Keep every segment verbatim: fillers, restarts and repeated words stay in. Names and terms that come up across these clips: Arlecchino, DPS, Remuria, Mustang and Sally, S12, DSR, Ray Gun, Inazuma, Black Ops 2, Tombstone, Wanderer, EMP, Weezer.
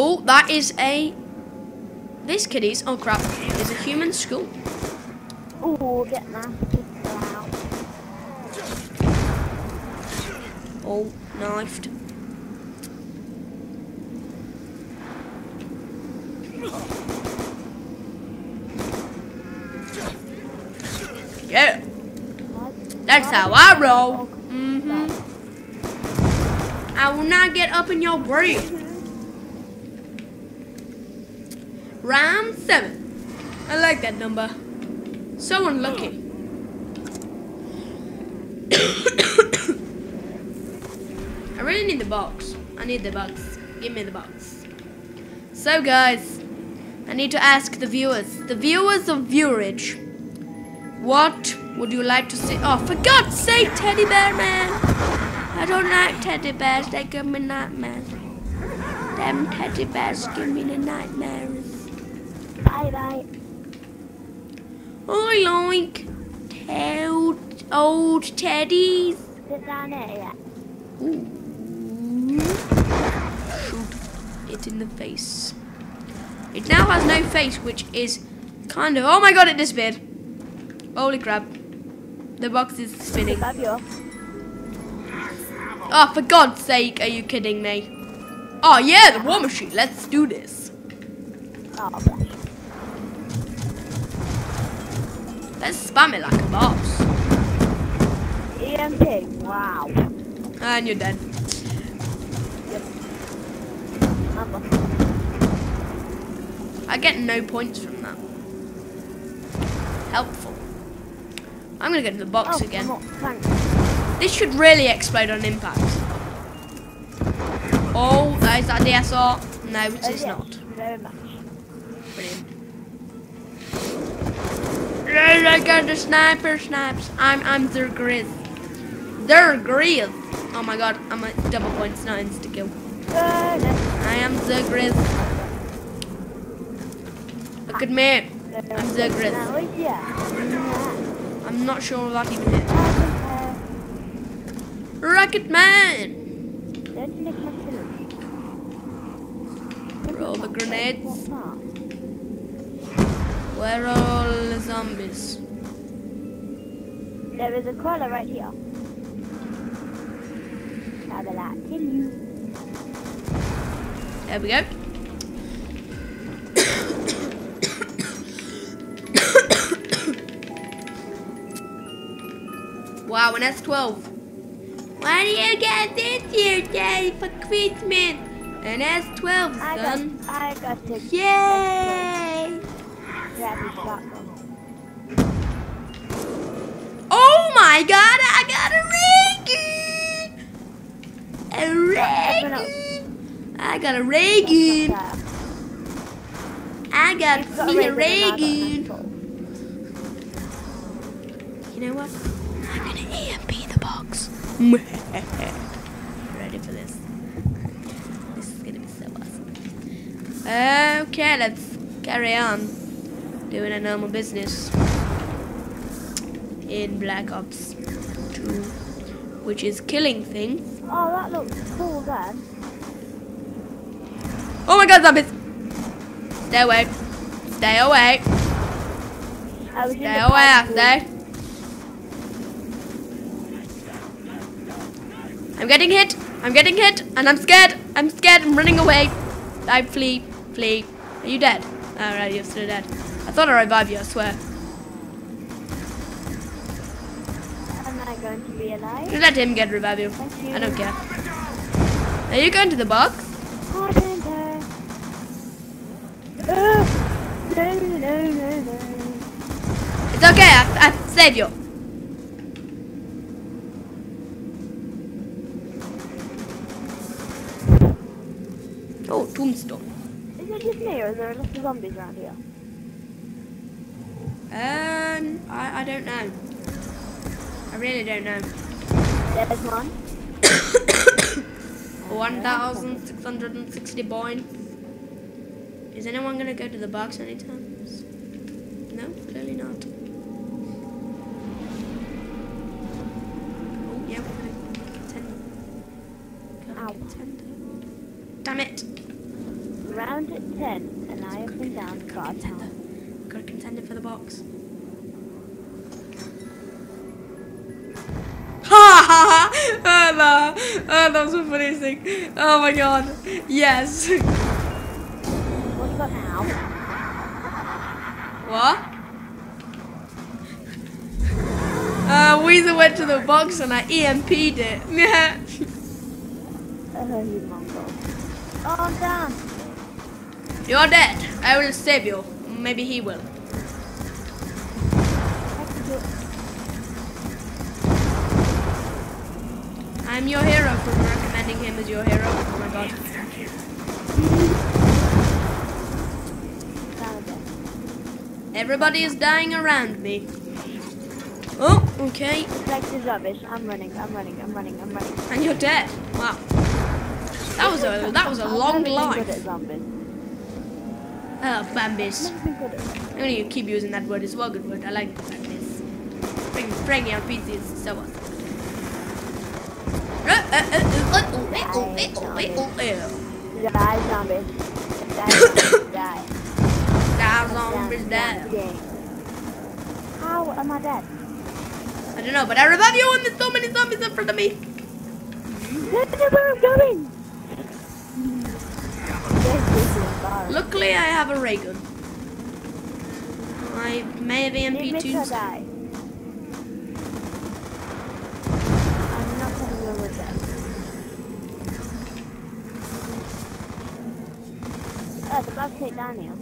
Oh, that is a... This kiddies... Oh, crap. It's a human skull. Oh, get that. Oh, knifed. Yeah. That's how I roll. Mm-hmm. I will not get up in your brain. Round seven. I like that number. So unlucky. I really need the box. I need the box. Give me the box. So guys, I need to ask the viewers, the viewers of viewerage, what would you like to see? Oh, for God's sake, teddy bear man! I don't like teddy bears, they give me nightmares. Them teddy bears give me the nightmares. Bye bye. I like old, old teddies. Ooh. Shoot it in the face. It now has no face, which is kind of... Oh my god, it disappeared. Holy crap. The box is spinning. Oh, for God's sake, are you kidding me? Oh yeah, the war machine. Let's do this. Let's spam it like a boss. E M P, wow. And you're dead. Yep. I get no points from that. Helpful. I'm gonna go to the box oh, again. On, this should really explode on impact. Oh, that is that D S R? No, it oh, is yeah. not. Very much. Brilliant. I got the sniper snipes. I'm I'm their grizz. They're grizz. Oh my god, I'm at double points, not insta kill. Uh, no. I am the grizz. Look at me. I'm the grizz. I'm not sure that even hit. Rocket man. Roll the grenades. Where are all the zombies? There is a crawler right here. I will not kill you. There we go. Wow, an S twelve. Why do you get this year, Daddy, for Christmas? An S twelve, son. I got, I got the Yay! Oh my god, I got a Ray Gun! A Ray Gun! I got a Ray Gun! I got me a Ray Gun! You know what? I'm gonna E M P the box. Ready for this? This is gonna be so awesome. Okay, let's carry on. Doing a normal business in Black Ops two, which is killing things. Oh, that looks cool then. Oh my god, zombies! Stay away. Stay away. Stay away, I say. I'm getting hit. I'm getting hit. And I'm scared. I'm scared. I'm running away. I flee. Flee. Are you dead? Alright, you're still dead. I thought I revived you, I swear. Am I going to be alive? Let him get revived you. you. I don't care. Are you going to the box? Oh, no, no, no, no. It's okay, I, I saved you. Oh, Tombstone. Is it just me or are there lots of zombies around here? Um, I, I don't know. I really don't know. There's one. one thousand six hundred sixty points. Is anyone gonna go to the box anytime? No, clearly not. Oh, yeah, we're gonna contend. Damn it. round at ten, and I have been down for our town. Gotta contend it for the box. Ha ha ha! Oh no! Oh, that was the funniest thing. Oh my god. Yes! What about now? What? Uh, Weezer went to the box and I E M P'd it. Yeah. Oh, you mongrel. Oh, I'm down. You're dead. I will save you. Maybe he will. I'm your hero for recommending him as your hero. Oh my god. Everybody is dying around me. Oh, okay. Flex is rubbish. I'm running, I'm running, I'm running, I'm running. And you're dead. Wow. That was a that was a long life. Good at zombies. Oh, Bambies. I'm gonna keep using that word. It's well good word. I like it like this. Bring bring out pieces, so what? Die zombies. Die. Die zombies dead. How am I dead? I don't know, but I revive you when there's so many zombies in front of me. That's where I'm going. Luckily, I have a Ray Gun. I may have M P twos. I'm not going to go with them. Oh, the box hit down here.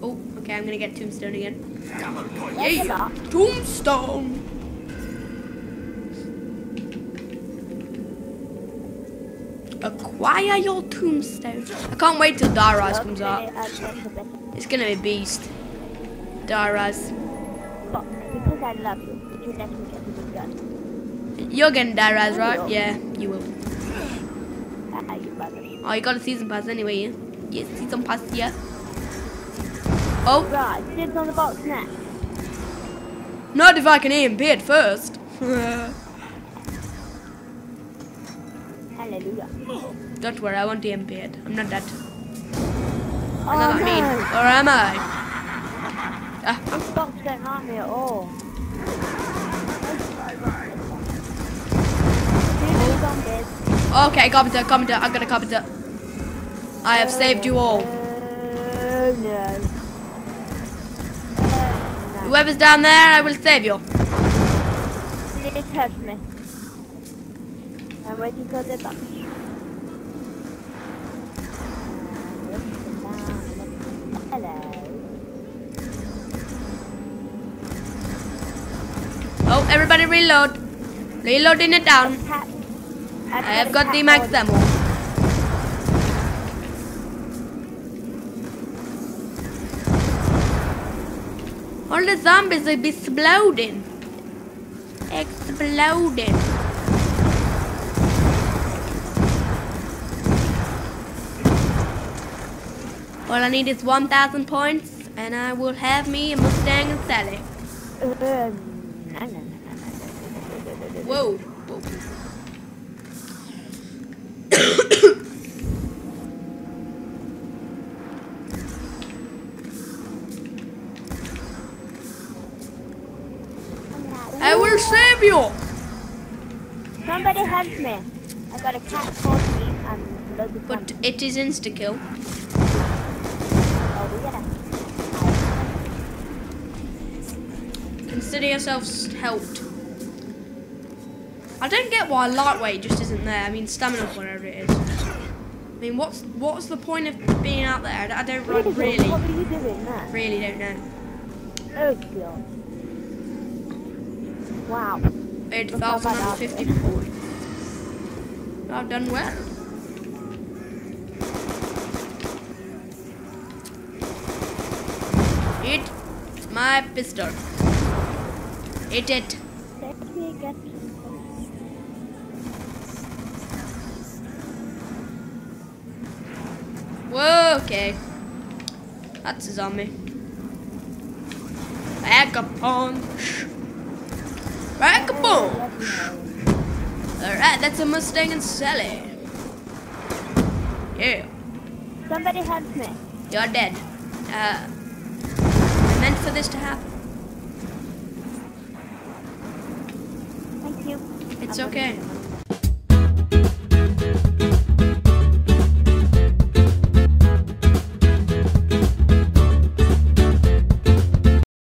Oh, okay, I'm going to get Tombstone again. Yeah, Tombstone! Acquire your Tombstone. I can't wait till Daraz comes out. It's gonna be a beast. Daraz. Because I love you. You let me get the gun. You're getting Daraz, right? Yeah, you will. Oh, you got a season pass anyway, yeah? Yeah, season pass, yeah. Oh. Right, dibs on the box now. Not if I can E M P it first. Hallelujah. Don't worry, I won't E M P it. I'm not that. Oh, I'm not no. mean. Or am I? Ah. This box don't harm me at all. Oh. Okay, commenter, commenter, I've got a commenter. I have oh, saved you all. Oh no. Whoever's down there, I will save you. Please help me. I'm waiting for the box. Hello. Oh, everybody reload. Reloading it down. I have got the max ammo. All the zombies will be exploding. Exploding. All I need is one thousand points, and I will have me a Mustang and Sally. Whoa. I will save you! Somebody help me. I got a cat called me and loads of But it is insta-kill. Oh, yeah. Consider yourselves helped. I don't get why lightweight just isn't there. I mean, stamina, whatever it is. I mean, what's what's the point of being out there? I don't really, really, what were you doing there? Really don't know. Oh, God. Wow. eight thousand fifty points. I've done well. Eat my pistol. Eat it. Let me get Whoa, okay. That's a zombie. Back up on. Right, kaboom! Alright, that's a Mustang and Sally. Yeah. Somebody help me. You're dead. Uh, I meant for this to happen. Thank you. It's okay.